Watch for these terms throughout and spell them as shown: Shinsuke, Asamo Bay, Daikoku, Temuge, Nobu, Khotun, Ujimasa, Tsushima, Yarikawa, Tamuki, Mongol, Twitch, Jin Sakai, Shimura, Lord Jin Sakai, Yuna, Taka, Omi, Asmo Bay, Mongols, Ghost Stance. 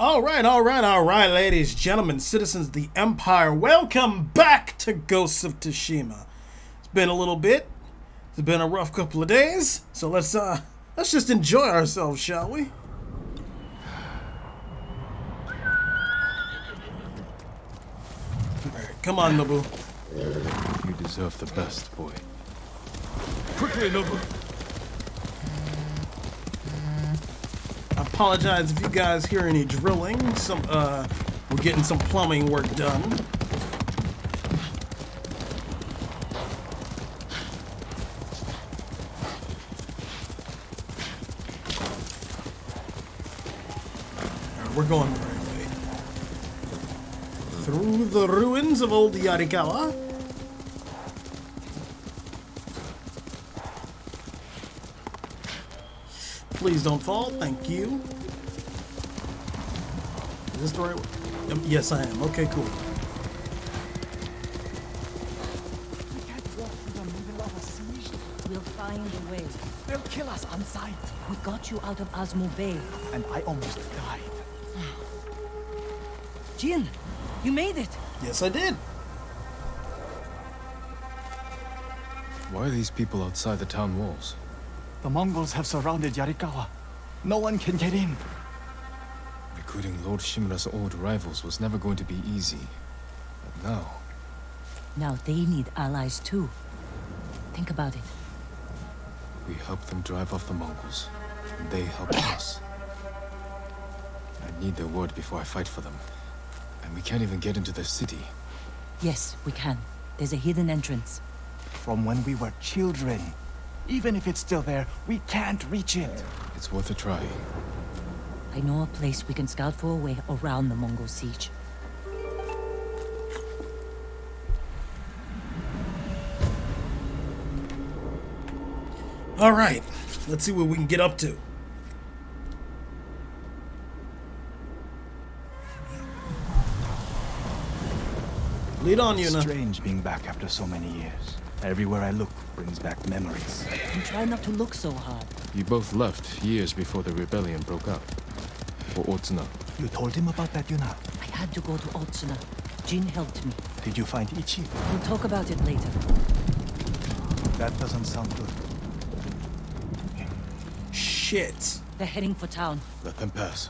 All right, ladies, gentlemen, citizens of the Empire, welcome back to Ghost of Tsushima. It's been a little bit. It's been a rough couple of days, so let's just enjoy ourselves, shall we? All right, come on, Nobu. You deserve the best, boy. Quickly, Nobu. I apologize if you guys hear any drilling. We're getting some plumbing work done. Right, we're going the right way. Through the ruins of old Yarikawa. Please don't fall, thank you. Is this the right one? Yes, I am. Okay, cool. We can't walk through the middle of a siege. We'll find a way. They'll kill us on sight. We got you out of Asmo Bay. And I almost died. Jin, you made it. Yes, I did. Why are these people outside the town walls? The Mongols have surrounded Yarikawa. No one can get in. Recruiting Lord Shimura's old rivals was never going to be easy. But now... Now they need allies too. Think about it. We helped them drive off the Mongols. And they helped us. I need their word before I fight for them. And we can't even get into their city. Yes, we can. There's a hidden entrance. From when we were children. Even if it's still there, we can't reach it. It's worth a try. I know a place we can scout for a way around the Mongol siege. All right, let's see what we can get up to. Lead on, Yuna. Strange being back after so many years. Everywhere I look brings back memories. And try not to look so hard. You both left years before the rebellion broke out. For Otsuna. You told him about that, Yuna? I had to go to Otsuna. Jin helped me. Did you find Ichi? We'll talk about it later. That doesn't sound good. Shit. They're heading for town. Let them pass.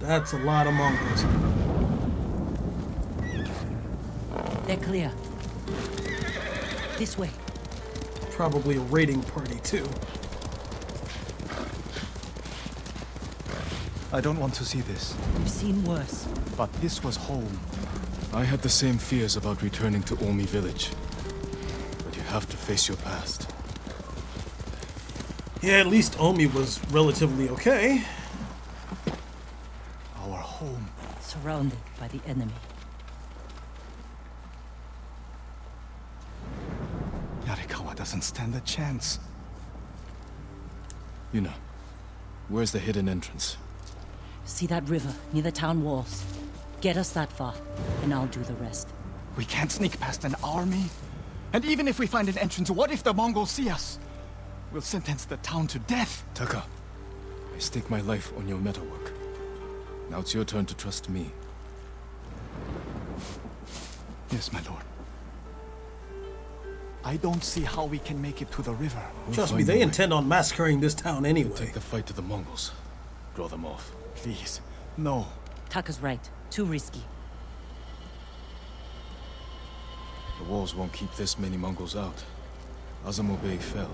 That's a lot of Mongols. They're clear. This way. Probably a raiding party, too. I don't want to see this. We've seen worse. But this was home. I had the same fears about returning to Omi village. But you have to face your past. Yeah, at least Omi was relatively okay. Our home. Surrounded by the enemy. Doesn't stand a chance. Yuna, where's the hidden entrance? See that river near the town walls. Get us that far, and I'll do the rest. We can't sneak past an army. And even if we find an entrance, what if the Mongols see us? We'll sentence the town to death. Taka, I stake my life on your metalwork. Now it's your turn to trust me. Yes, my lord. I don't see how we can make it to the river. Trust me, they intend on massacring this town anyway. We'll take the fight to the Mongols. Draw them off. Please, no. Taka's right. Too risky. The walls won't keep this many Mongols out. Asamo Bay fell.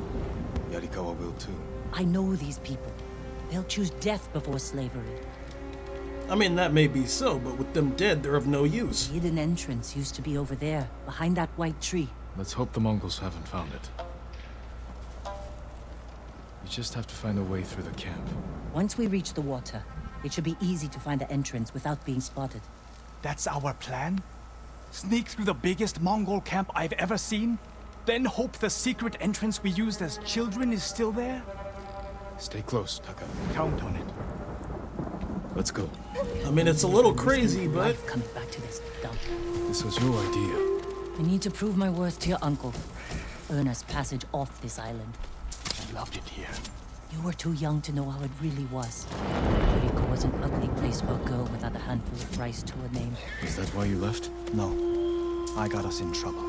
Yarikawa will too. I know these people. They'll choose death before slavery. I mean, that may be so, but with them dead, they're of no use. The hidden entrance used to be over there, behind that white tree. Let's hope the Mongols haven't found it. We just have to find a way through the camp. Once we reach the water, it should be easy to find the entrance without being spotted. That's our plan? Sneak through the biggest Mongol camp I've ever seen? Then hope the secret entrance we used as children is still there? Stay close, Taka. Count on it. Let's go. I mean, it's a little crazy, but... Coming back to this dump. This was your idea. I need to prove my worth to your uncle. Earn us passage off this island. I loved it here. You were too young to know how it really was. Yoriko was an ugly place will go without a handful of rice to a name. Is that why you left? No. I got us in trouble.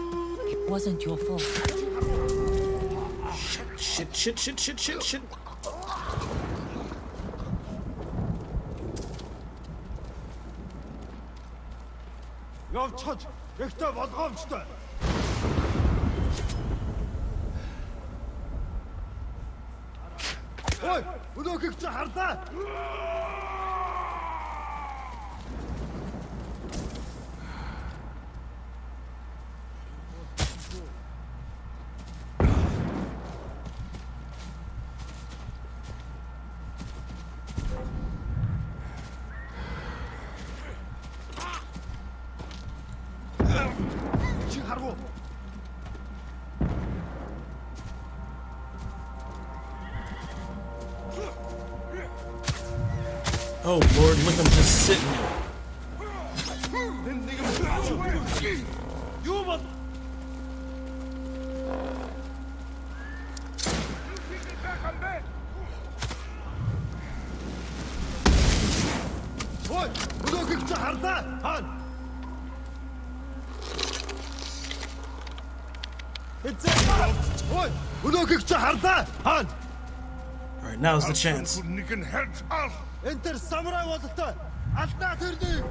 It wasn't your fault. Shit, shit, shit, shit, shit, shit. Oh Lord, look, I'm just sitting here. Alright, now's the chance. Enter samurai was the at that day.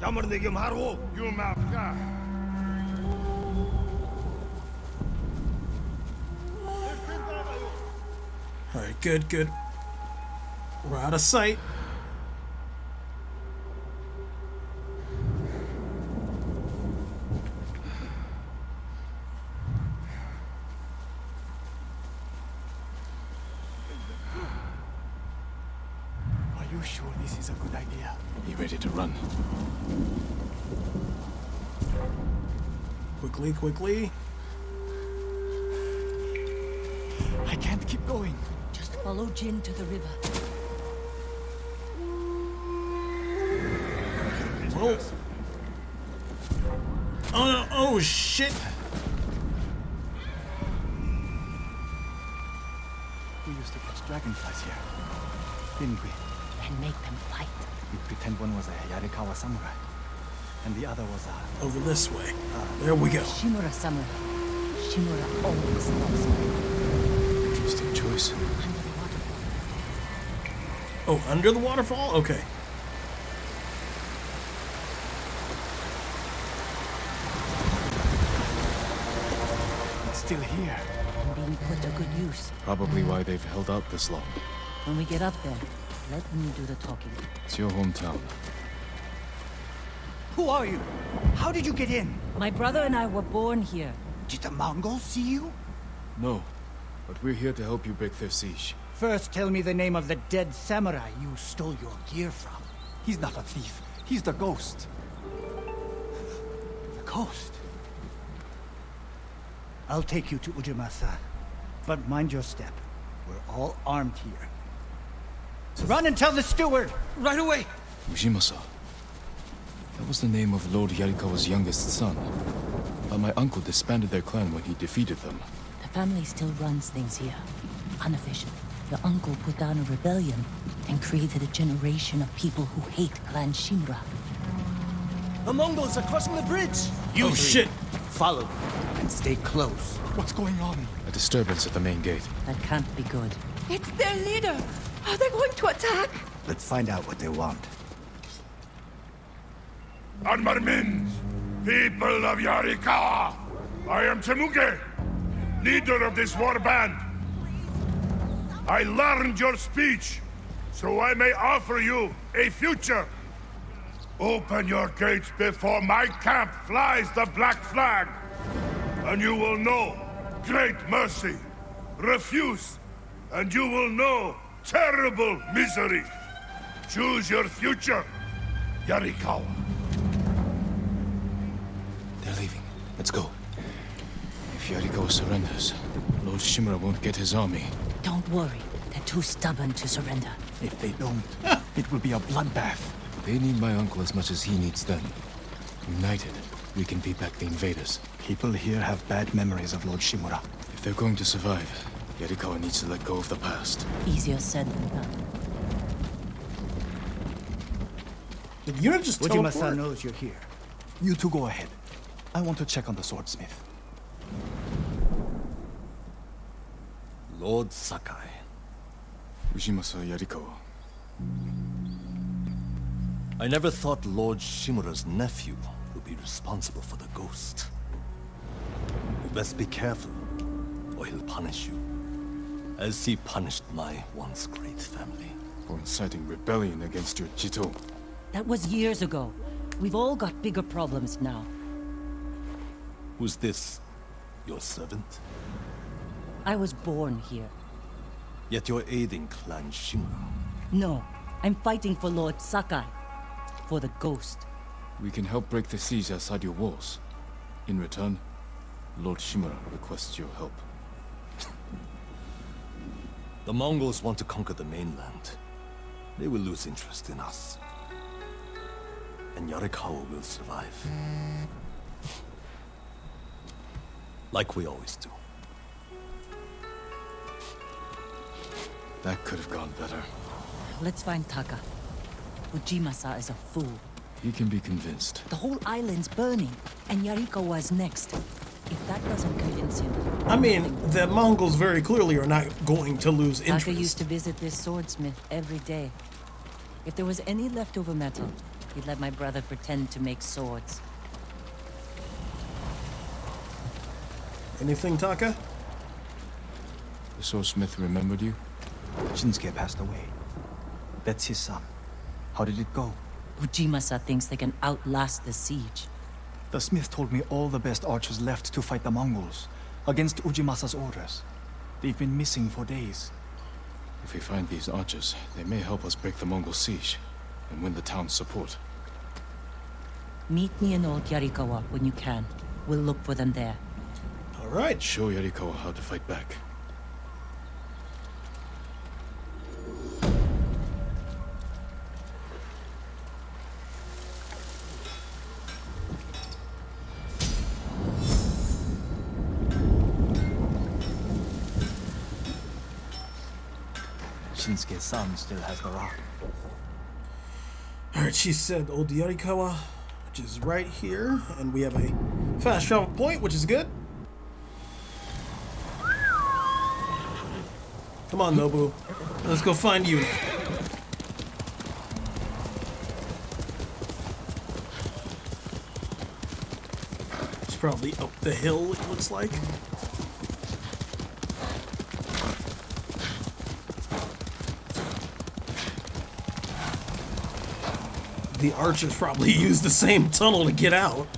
Yammer Nigam Haru, you map. Alright, good, good. We're out of sight. Quickly. I can't keep going. Just follow Jin to the river. Whoa. Oh no, oh shit. We used to catch dragonflies here, didn't we? And make them fight. We pretend one was a Yarikawa samurai. And the other was over this way. There we go. Shimura always loves me. Interesting choice. Under the waterfall. Oh, under the waterfall? Okay. It's still here. And being put to good use. Probably why they've held out this long. When we get up there, let me do the talking. It's your hometown. Who are you? How did you get in? My brother and I were born here. Did the Mongols see you? No, but we're here to help you break their siege. First, tell me the name of the dead samurai you stole your gear from. He's not a thief. He's the ghost. The ghost? I'll take you to Ujimasa, but mind your step. We're all armed here. Run and tell the steward! Right away! Ujimasa. That was the name of Lord Yarikawa's youngest son. But my uncle disbanded their clan when he defeated them. The family still runs things here. Unofficial. Your uncle put down a rebellion and created a generation of people who hate Clan Shimura. The Mongols are crossing the bridge! You shit! Follow and stay close. What's going on? A disturbance at the main gate. That can't be good. It's their leader! Are they going to attack? Let's find out what they want. And my men, people of Yarikawa, I am Temuge, leader of this war band. I learned your speech, so I may offer you a future. Open your gates before my camp flies the black flag, and you will know great mercy. Refuse, and you will know terrible misery. Choose your future, Yarikawa. Let's go. If Yarikawa surrenders, Lord Shimura won't get his army. Don't worry. They're too stubborn to surrender. If they don't, it will be a bloodbath. They need my uncle as much as he needs them. United, we can beat back the invaders. People here have bad memories of Lord Shimura. If they're going to survive, Yarikawa needs to let go of the past. Easier said than done. Did Yuna just teleport? Ujimasa knows you're here. You two go ahead. I want to check on the swordsmith. Lord Sakai. Ujimasa Yarikawa. I never thought Lord Shimura's nephew would be responsible for the ghost. You best be careful, or he'll punish you, as he punished my once great family. For inciting rebellion against your Jito. That was years ago. We've all got bigger problems now. Who's this? Your servant? I was born here. Yet you're aiding Clan Shimura. No, I'm fighting for Lord Sakai. For the ghost. We can help break the siege outside your walls. In return, Lord Shimura requests your help. The Mongols want to conquer the mainland. They will lose interest in us. And Yarikawa will survive. Like we always do. That could have gone better. Let's find Taka. Ujimasa is a fool. He can be convinced. The whole island's burning, and Yarikawa's next. If that doesn't convince him... I mean, the Mongols very clearly are not going to lose interest. Taka used to visit this swordsmith every day. If there was any leftover metal, he'd let my brother pretend to make swords. Anything, Taka? The swordsmith remembered you? Shinsuke passed away. That's his son. How did it go? Ujimasa thinks they can outlast the siege. The smith told me all the best archers left to fight the Mongols, against Ujimasa's orders. They've been missing for days. If we find these archers, they may help us break the Mongol siege, and win the town's support. Meet me in Old Yarikawa when you can. We'll look for them there. Alright, show Yarikawa how to fight back. Shinsuke's son still has the rock. Alright, she said Old Yarikawa, which is right here, and we have a fast travel point, which is good. Come on, Nobu. Let's go find Yuna. It's probably up the hill, it looks like. The archers probably used the same tunnel to get out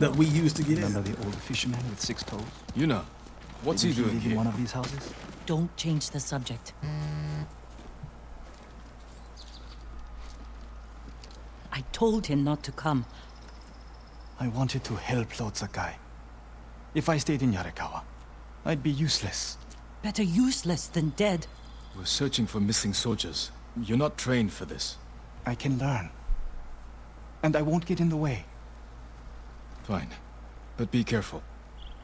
that we used to get in. Remember the old fisherman with 6 toes? Yuna, what's he doing here? In one of these houses? Don't change the subject. I told him not to come. I wanted to help Lord Sakai. If I stayed in Yarikawa, I'd be useless. Better useless than dead. We're searching for missing soldiers. You're not trained for this. I can learn. And I won't get in the way. Fine. But be careful.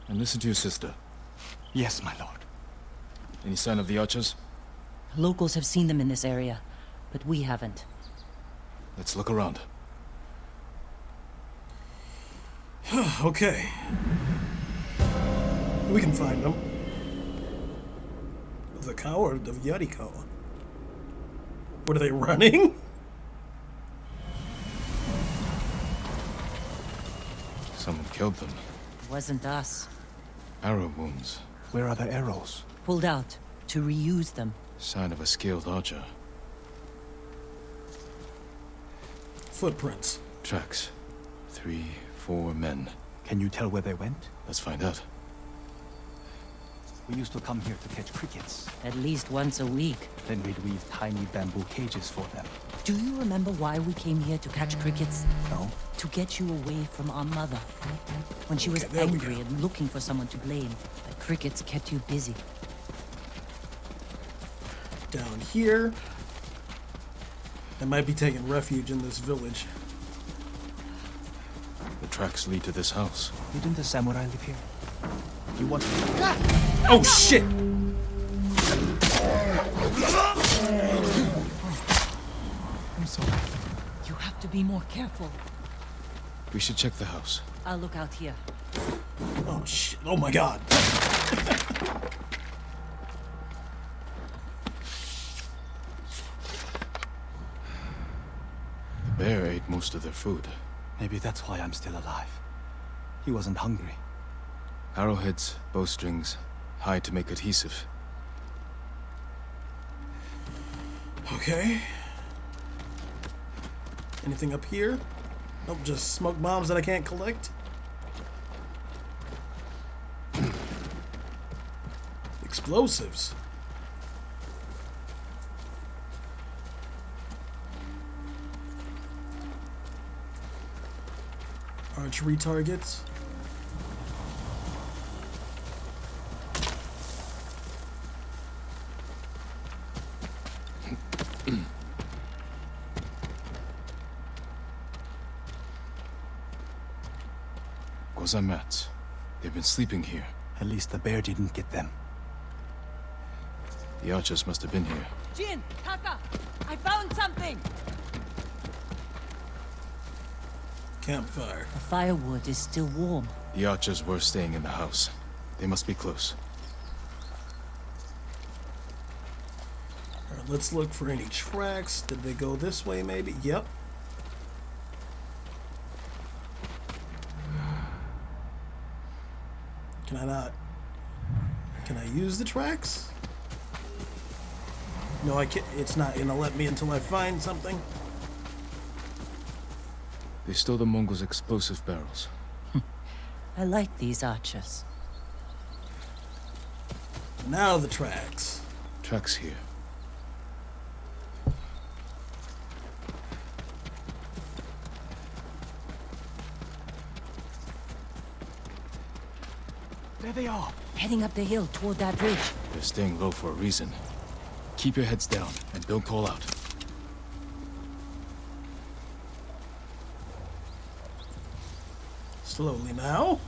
And listen to your sister. Yes, my lord. Any sign of the archers? Locals have seen them in this area, but we haven't. Let's look around. Okay. We can find them. The coward of Yarikawa. What are they running? Someone killed them. It wasn't us. Arrow wounds. Where are the arrows? Pulled out to reuse them. Sign of a skilled archer. Footprints. Tracks. 3, 4 men. Can you tell where they went? Let's find out. We used to come here to catch crickets. At least once a week. Then we'd weave tiny bamboo cages for them. Do you remember why we came here to catch crickets? No. To get you away from our mother. When she was angry and looking for someone to blame, the crickets kept you busy. Down here. They might be taking refuge in this village. The tracks lead to this house. Didn't the samurai live here? You want... Oh shit! I'm sorry. You have to be more careful. We should check the house. I'll look out here. Oh, shit. Oh, my God. The bear ate most of their food. Maybe that's why I'm still alive. He wasn't hungry. Arrowheads, bowstrings, hide to make adhesive. Okay. Anything up here? Nope, just smoke bombs that I can't collect. Explosives. Archery targets. Mats. They've been sleeping here. At least the bear didn't get them. The archers must have been here. Jin, Taka, I found something. Campfire. The firewood is still warm. The archers were staying in the house. They must be close. All right, let's look for any tracks. Did they go this way, maybe? Yep. Can I not? Can I use the tracks? No, I can't. It's not gonna let me until I find something. They stole the Mongols' explosive barrels. I like these archers. Now the tracks. Tracks here. There they are. Heading up the hill toward that ridge. They're staying low for a reason. Keep your heads down and don't call out. Slowly now.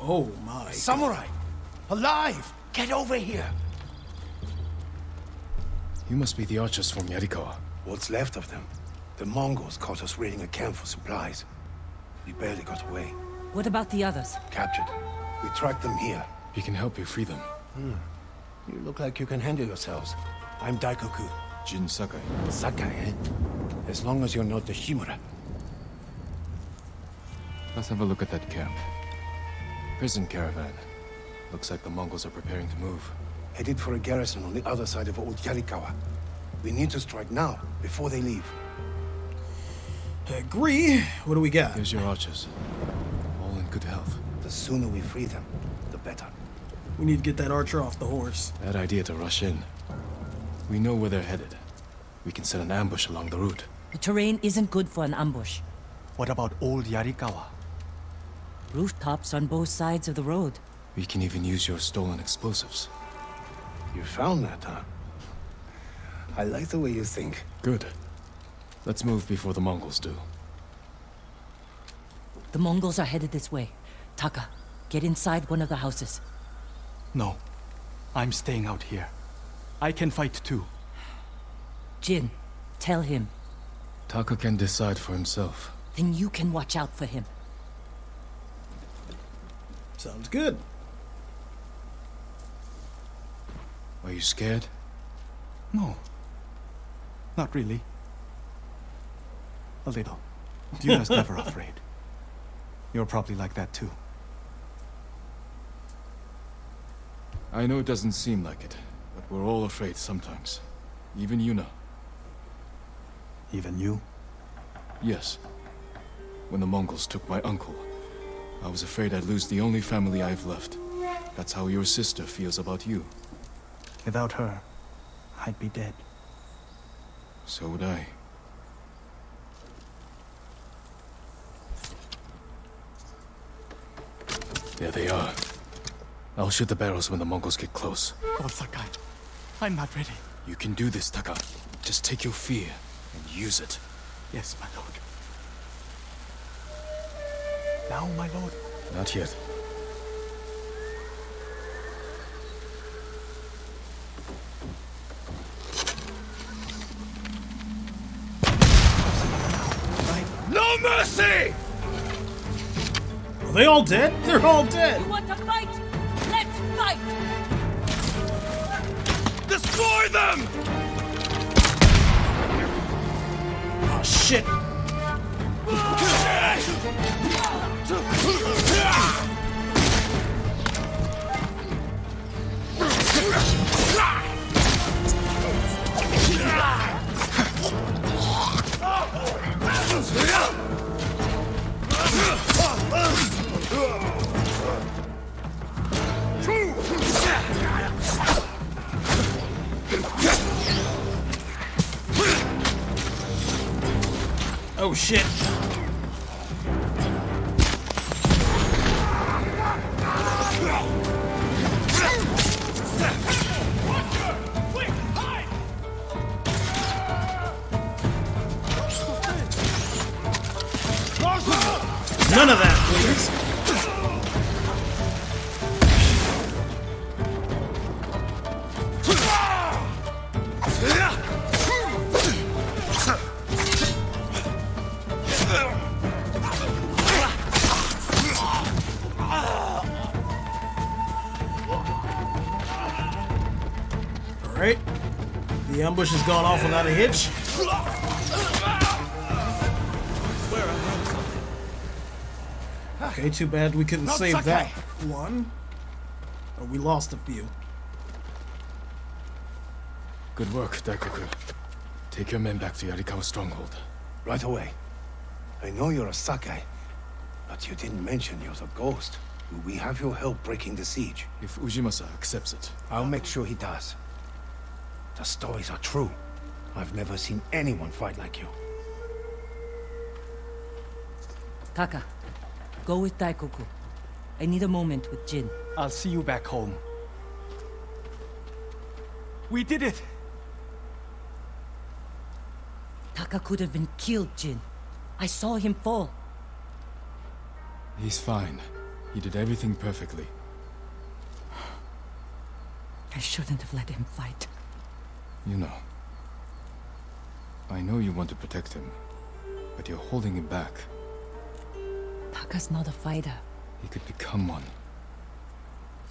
Oh my. Samurai! God. Alive! Get over here! You must be the archers from Yarikawa. What's left of them? The Mongols caught us raiding a camp for supplies. We barely got away. What about the others? Captured. We tracked them here. We can help you free them. You look like you can handle yourselves. I'm Daikoku. Jin Sakai. Sakai, eh? As long as you're not the Shimura. Let's have a look at that camp. Prison caravan. Looks like the Mongols are preparing to move. Headed for a garrison on the other side of old Yarikawa. We need to strike now, before they leave. Agree. What do we got? There's your archers. All in good health. The sooner we free them, the better. We need to get that archer off the horse. Bad idea to rush in. We know where they're headed. We can set an ambush along the route. The terrain isn't good for an ambush. What about old Yarikawa? Rooftops on both sides of the road. We can even use your stolen explosives. You found that, huh? I like the way you think. Good. Let's move before the Mongols do. The Mongols are headed this way. Taka, get inside one of the houses. No. I'm staying out here. I can fight too. Jin, tell him. Taka can decide for himself. Then you can watch out for him. Sounds good. Are you scared? No. Not really. A little. Yuna's never afraid. You're probably like that too. I know it doesn't seem like it, but we're all afraid sometimes. Even Yuna. Even you? Yes. When the Mongols took my uncle, I was afraid I'd lose the only family I've left. That's how your sister feels about you. Without her, I'd be dead. So would I. There they are. I'll shoot the barrels when the Mongols get close. Oh, Sakai. I'm not ready. You can do this, Taka. Just take your fear and use it. Yes, my lord. Now, my lord. Not yet. they all dead? They're all dead! You want to fight? Let's fight! Destroy them! Oh, shit! Oh shit. None of that, please. All right. The ambush has gone off without a hitch. Okay, too bad we couldn't save that one. Oh, we lost a few. Good work, Daikoku. Take your men back to Yarikawa stronghold. Right away. I know you're a Sakai, but you didn't mention you're the ghost. Will we have your help breaking the siege? If Ujimasa accepts it. I'll make sure he does. The stories are true. I've never seen anyone fight like you. Taka. Go with Daikoku. I need a moment with Jin. I'll see you back home. We did it! Taka could have been killed, Jin. I saw him fall. He's fine. He did everything perfectly. I shouldn't have let him fight. You know. I know you want to protect him, but you're holding him back. Taka's not a fighter. He could become one.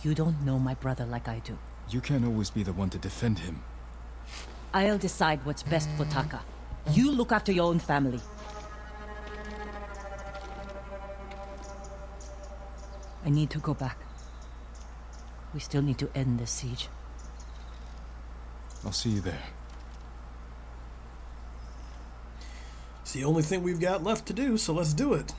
You don't know my brother like I do. You can't always be the one to defend him. I'll decide what's best for Taka. You look after your own family. I need to go back. We still need to end this siege. I'll see you there. It's the only thing we've got left to do, so let's do it.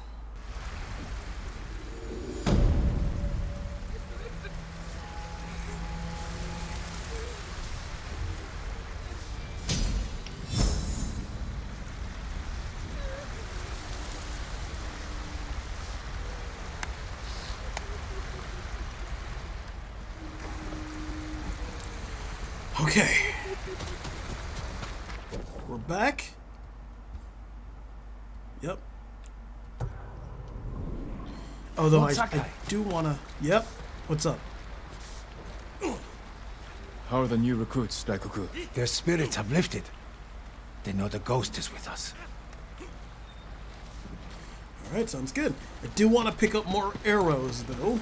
Okay, we're back. Yep. Although I do wanna. Yep. What's up? How are the new recruits, Daikoku? Their spirits have lifted. They know the ghost is with us. All right, sounds good. I do want to pick up more arrows, though.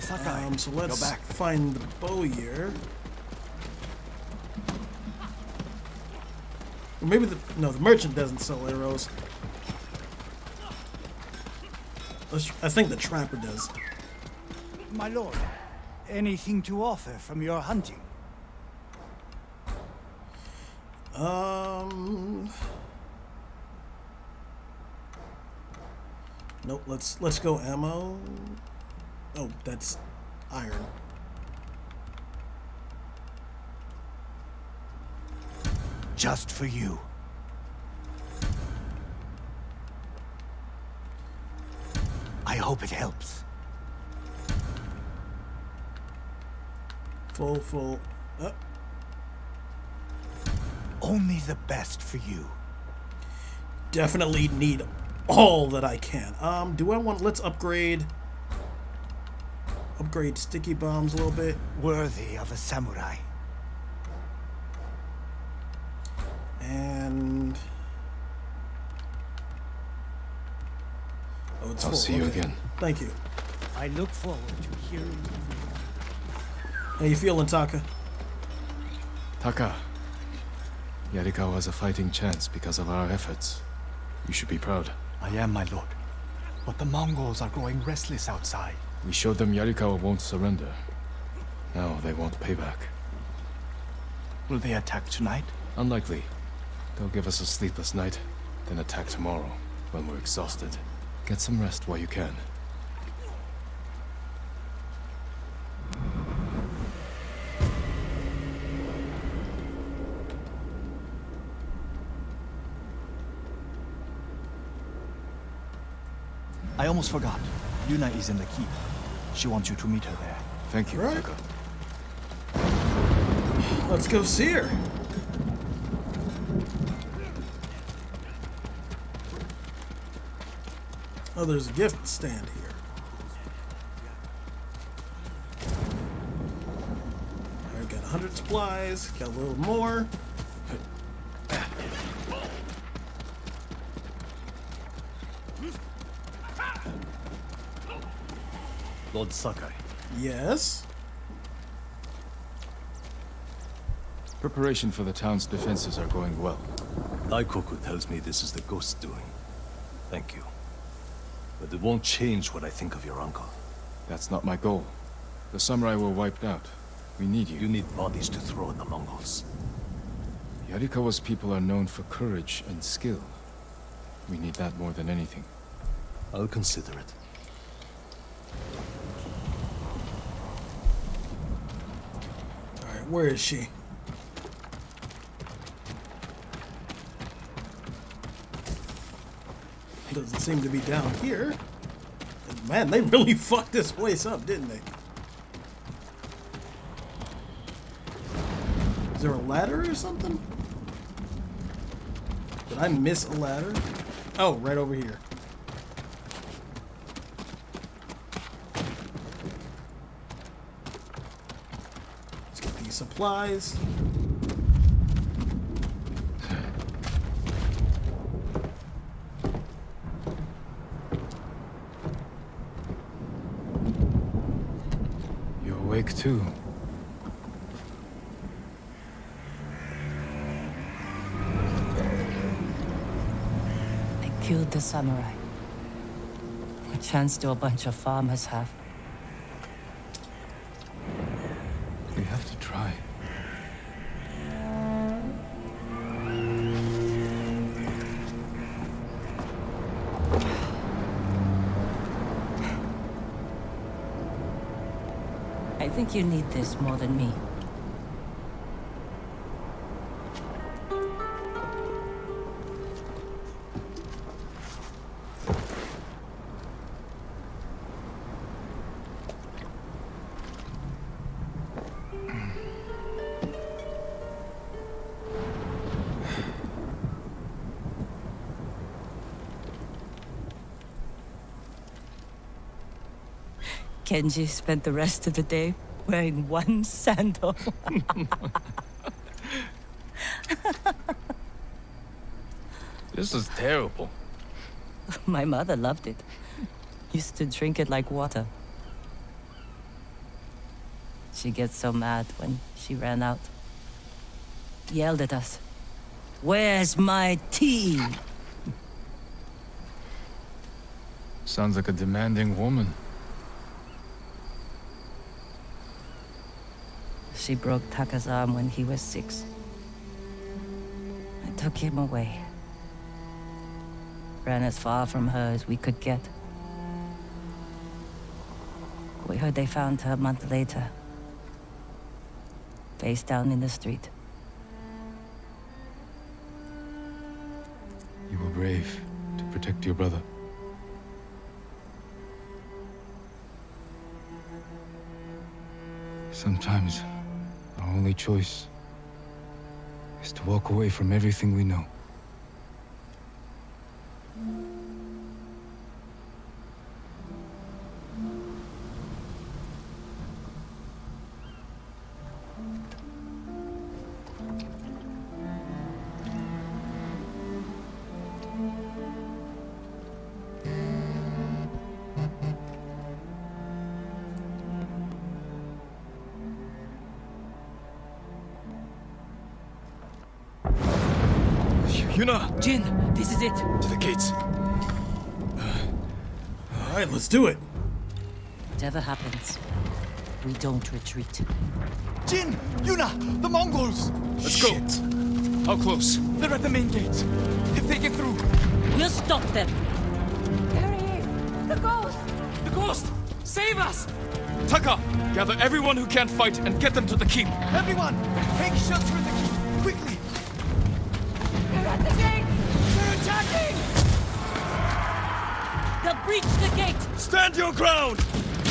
So let's find the bowyer. Or maybe the merchant doesn't sell arrows. I think the trapper does. My lord, anything to offer from your hunting? Nope. Let's go ammo. Oh, that's iron. Just for you. I hope it helps. Full. Only the best for you. Definitely need all that I can. Let's upgrade. Upgrade sticky bombs a little bit. Worthy of a samurai. And roads forward. I'll see you again. Thank you. I look forward to hearing you. How you feeling, Taka? Taka, Yarikawa has a fighting chance because of our efforts. You should be proud. I am, my lord. But the Mongols are growing restless outside. We showed them Yarikawa won't surrender. Now they won't pay back. Will they attack tonight? Unlikely. They'll give us a sleepless night, then attack tomorrow, when we're exhausted. Get some rest while you can. I almost forgot. Yuna is in the keep. She wants you to meet her there. Thank you, Taka. Right. Let's go see her. Oh, there's a gift stand here. I've got 100 supplies. Got a little more. Lord Sakai. Yes? Preparation for the town's defenses are going well. Daikoku tells me this is the ghost's doing. Thank you. But it won't change what I think of your uncle. That's not my goal. The samurai were wiped out. We need you. You need bodies to throw at the Mongols. Yarikawa's people are known for courage and skill. We need that more than anything. I'll consider it. Where is she? Doesn't seem to be down here. Man, they really fucked this place up, didn't they? Is there a ladder or something? Did I miss a ladder? Oh, right over here. Supplies. You're awake too. They killed the samurai. What chance do a bunch of farmers have? We have to try. I think you need this more than me. Kenji spent the rest of the day wearing one sandal. This is terrible. My mother loved it. Used to drink it like water. She gets so mad when she ran out. Yelled at us. Where's my tea? Sounds like a demanding woman. She broke Taka's arm when he was 6. I took him away. Ran as far from her as we could get. We heard they found her a month later. Face down in the street. You were brave to protect your brother. Sometimes our only choice is to walk away from everything we know. Yuna! Jin, this is it. To the gates. Alright, let's do it. Whatever happens, we don't retreat. Jin! Yuna! The Mongols! Let's go! How close? They're at the main gates. If they get through... We'll stop them. There he is! The ghost! The ghost! Save us! Taka! Gather everyone who can't fight and get them to the keep. Everyone! Take shelter in the keep! Quickly! They're at the gate! They're attacking! They'll breach the gate! Stand your ground!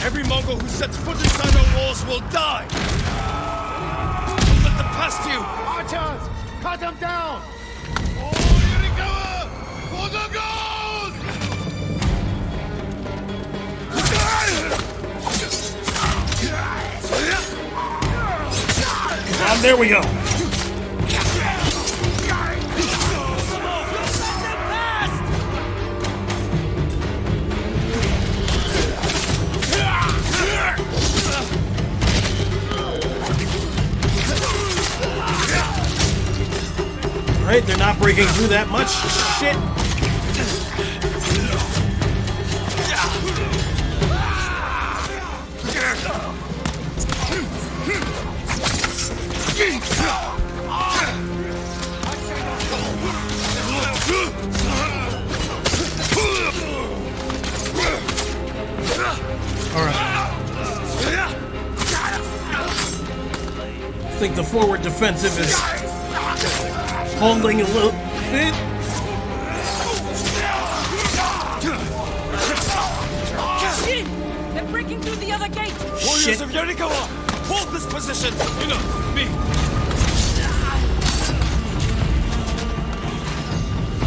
Every Mongol who sets foot inside our walls will die! Don't let them pass you! Archers! Cut them down! Oh, Yarikawa! For the ghost! And there we go! Alright, they're not breaking through that much. Shit! Alright. I think the forward defensive is... holding a little bit. Jin, they're breaking through the other gate. Warriors of Yarikawa, hold this position. You know, me.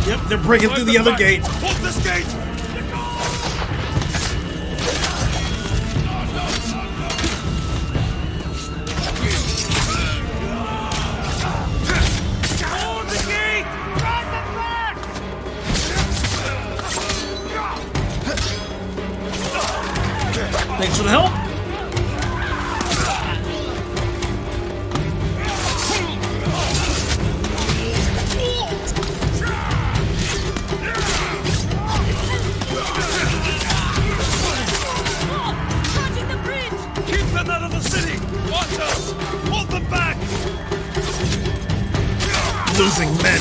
Yep, they're breaking through the other gate. Hold this gate. Thanks for the help. Touching the bridge. Keep them out of the city. Watch us. Hold them back. Losing men.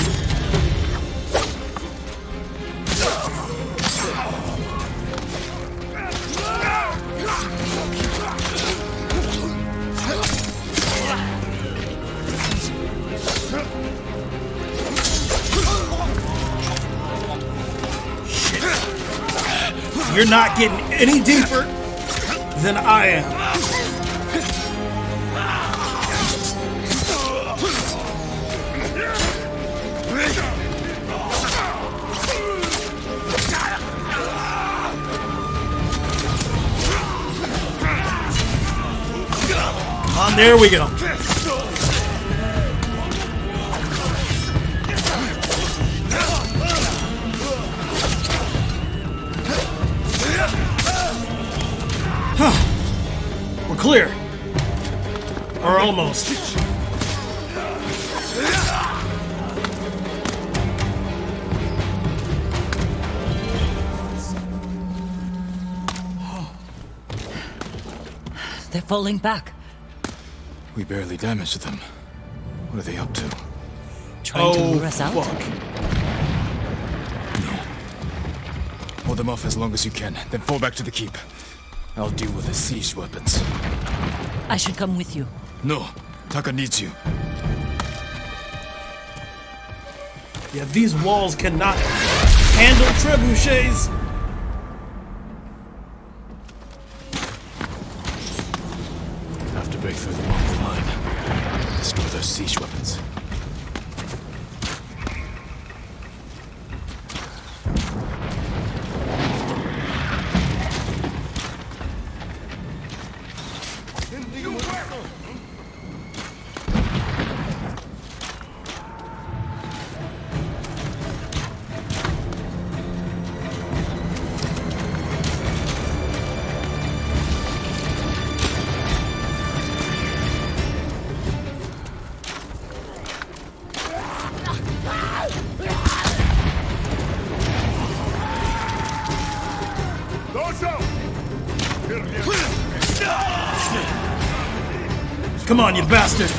You're not getting any deeper than I am. Come on, there we go. Clear. Or almost. They're falling back. We barely damaged them. What are they up to? Trying to lure us out? Fuck. No. Hold them off as long as you can, then fall back to the keep. I'll deal with the siege weapons. I should come with you. No, Taka needs you. Yeah, these walls cannot handle trebuchets. Have to break through the Mongol line. Destroy those siege weapons. Come on, you bastard!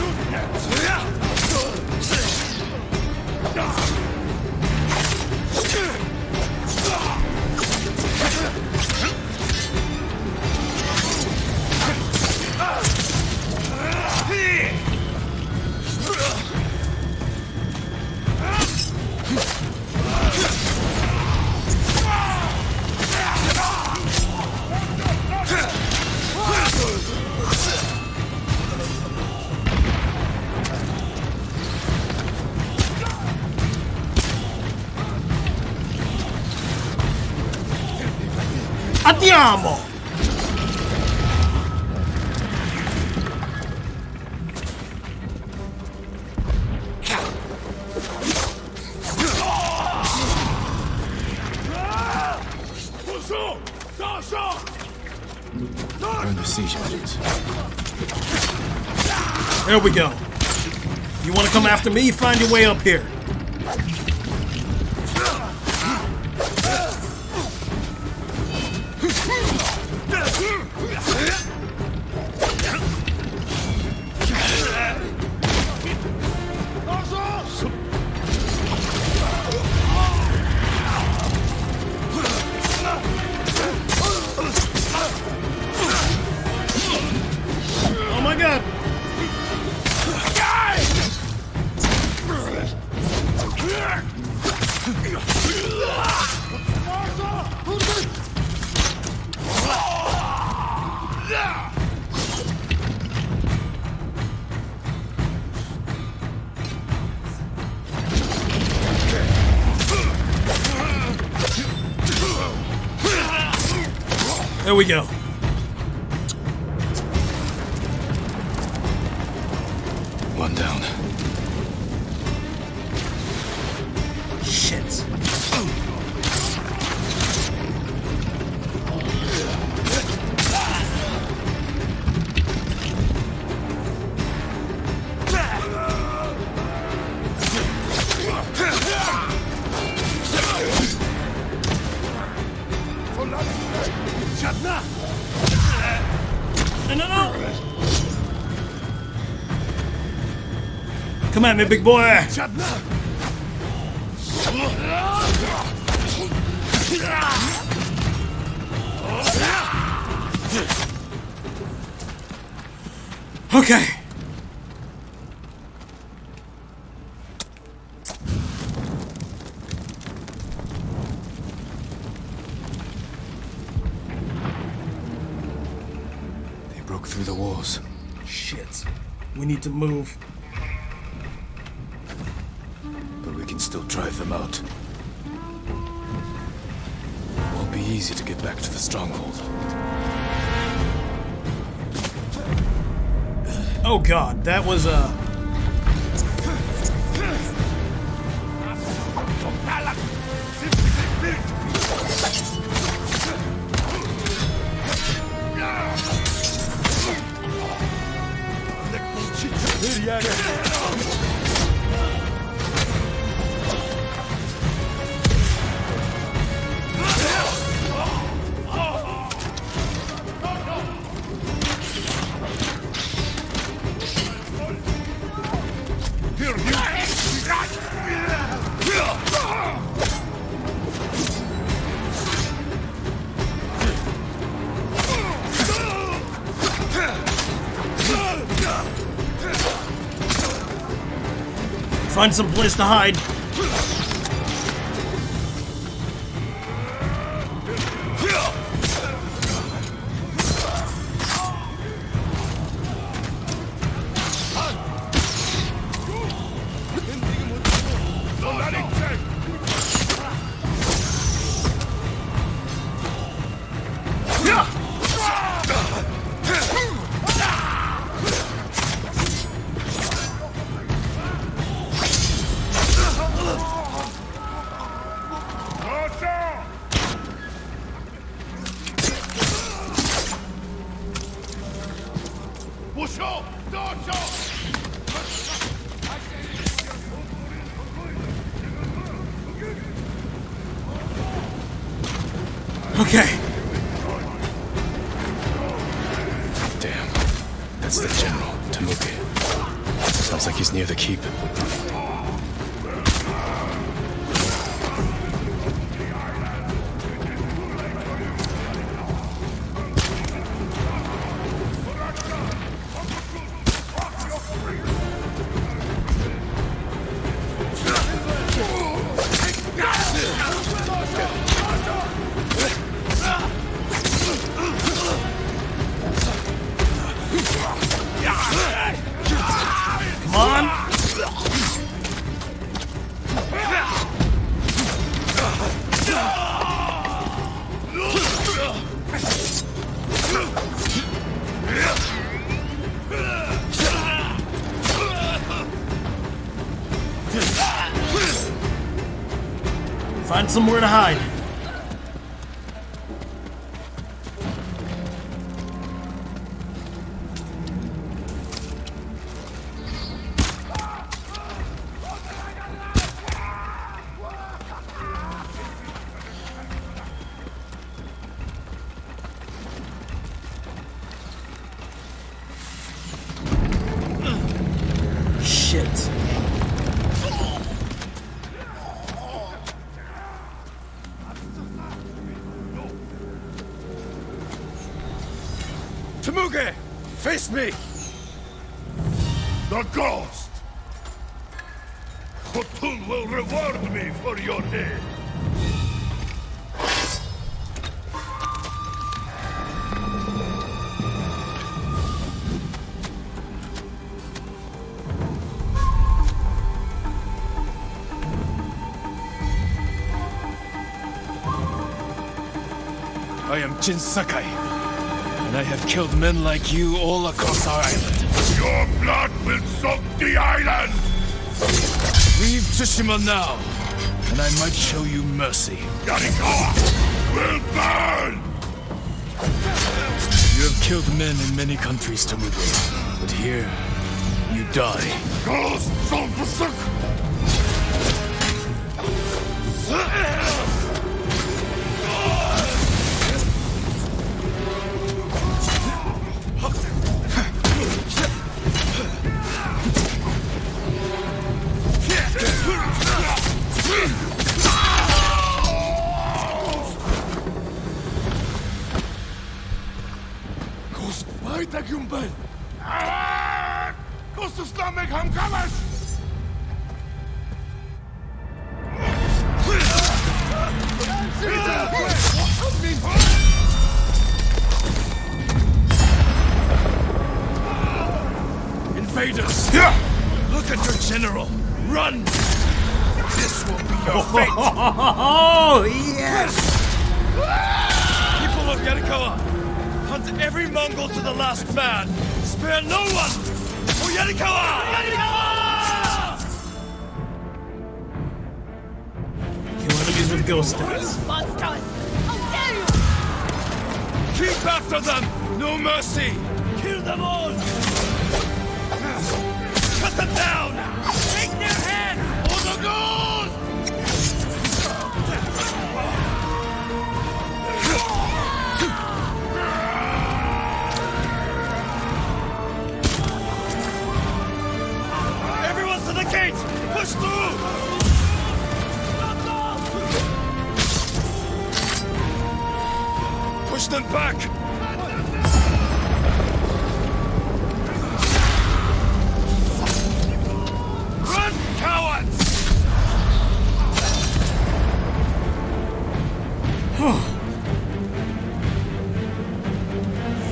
Andiamo! There we go. You want to come after me? Find your way up here. There we go. One down. Shit. Come at me, big boy! Okay. They broke through the walls. Shit. We need to move. Still drive them out. It won't be easy to get back to the stronghold. Oh god, that was a... Find some place to hide. Okay. That's the general, Tamuki. Sounds like he's near the keep. Somewhere to hide. Shit. Temuge, face me! The ghost! Khotun will reward me for your head! I am Jin Sakai. And I have killed men like you all across our island. Your blood will soak the island! Leave Tsushima now, and I might show you mercy. Yarikawa will burn! You have killed men in many countries, Temuge, but here, you die. Ghost of Tsushima! Invaders! Look at your general! Run! This will be your fate! Oh, yes! People of Yarikawa, hunt every Mongol to the last man! Spare no one! For Yarikawa! Yarikawa! Kill enemies with ghost sticks. Keep after them! No mercy! Kill them all! Cut them down! Take their heads! For the gold! Everyone to the gate! Push through! Push them back!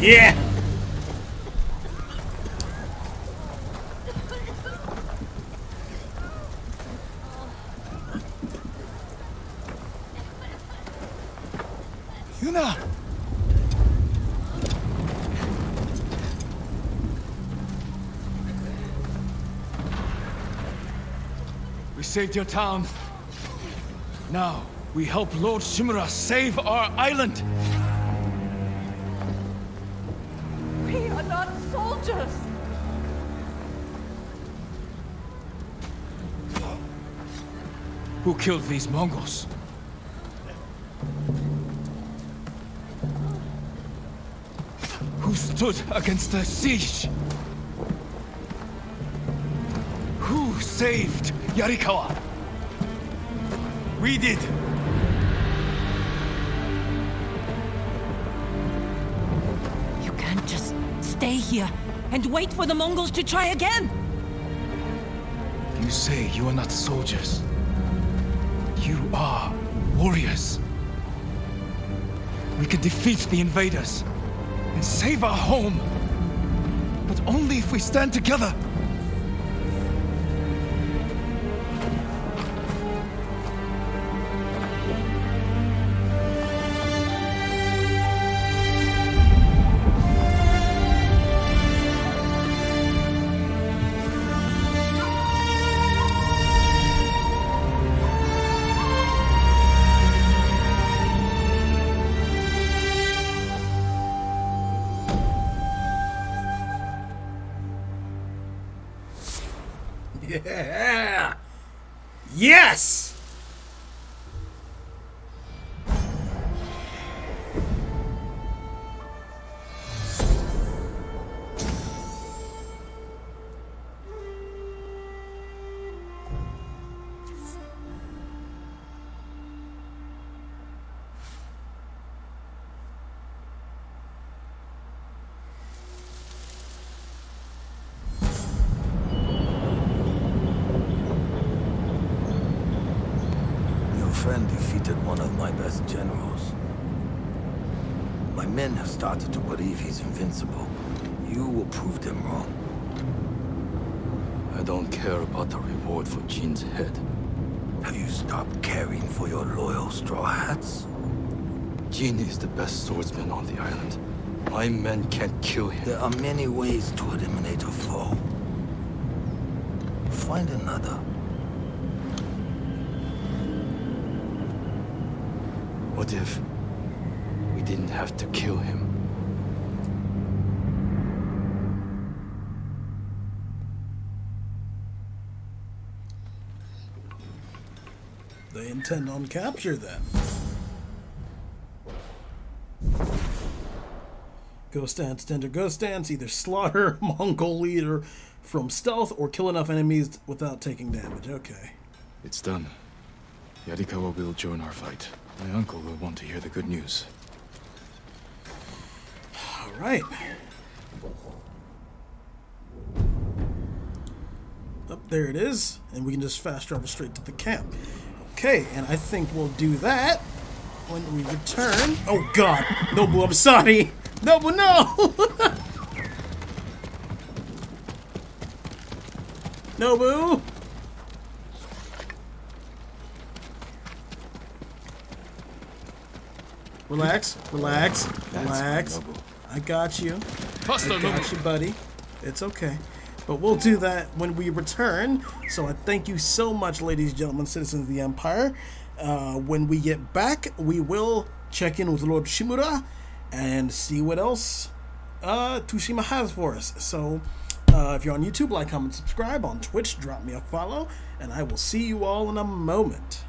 Yeah! Yuna! We saved your town. Now, we help Lord Shimura save our island! Who killed these Mongols? who stood against the siege? Who saved Yarikawa? We did. You can't just stay here and wait for the Mongols to try again. You say you are not soldiers. You are warriors. We can defeat the invaders and save our home, but only if we stand together. Yeah. Yes. Started to believe he's invincible. You will prove them wrong. I don't care about the reward for Jin's head. Have you stopped caring for your loyal straw hats? Jin is the best swordsman on the island. My men can't kill him. There are many ways to eliminate a foe. Find another. What if we didn't have to kill him? They intend on capture them. Ghost stance, tender ghost stance, either slaughter Mongol leader from stealth or kill enough enemies without taking damage. Okay. It's done. Yarikawa will join our fight. My uncle will want to hear the good news. All right. Up there it is, and we can just fast travel straight to the camp. Okay, and I think we'll do that when we return. Oh God, Nobu, I'm sorry. Nobu, no. Nobu. Relax, relax, relax. I got you. I got you, buddy. It's okay. But we'll do that when we return. So I thank you so much, ladies and gentlemen, citizens of the Empire. When we get back, we will check in with Lord Shimura and see what else Tsushima has for us. So if you're on YouTube, like, comment, subscribe. On Twitch, drop me a follow. And I will see you all in a moment.